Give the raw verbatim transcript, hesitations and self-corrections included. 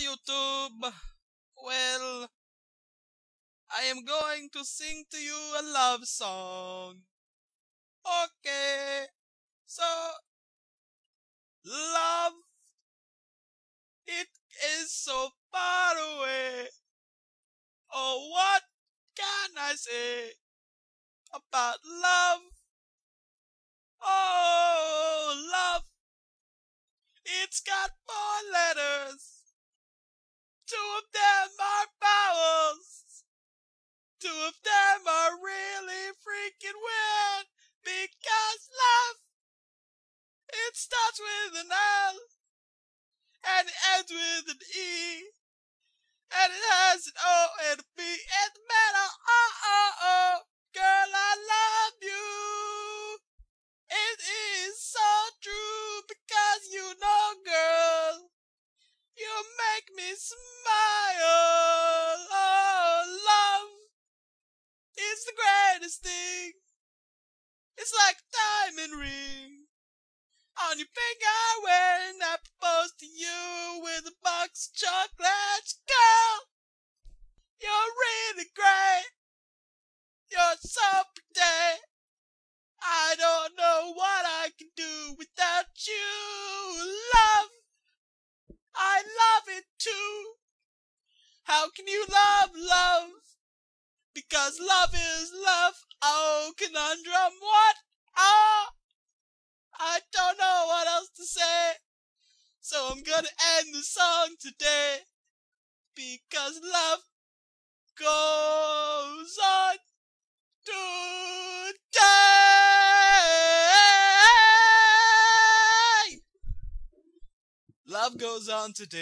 YouTube. Well, I am going to sing to you a love song. Okay, so love, it is so far away. Oh, what can I say about love? Oh, love, it's got four letters. Two of them are vowels. Two of them are really freaking weird, because love, it starts with an L, and it ends with an E, and it has an O and a B in the middle. Oh, oh, oh, girl, I love you. It is so true, because you know, girl, you make me smile. Oh, love, it's the greatest thing. It's like a diamond ring on your finger when I propose to you with a box of chocolate. Girl, you're really great. You're so pretty. I don't know what I can do without you. Love, I love it too. How can you love love? Because love is love. Oh, conundrum, what? Oh, I don't know what else to say. So I'm gonna end the song today. Because love goes on today. Love goes on today.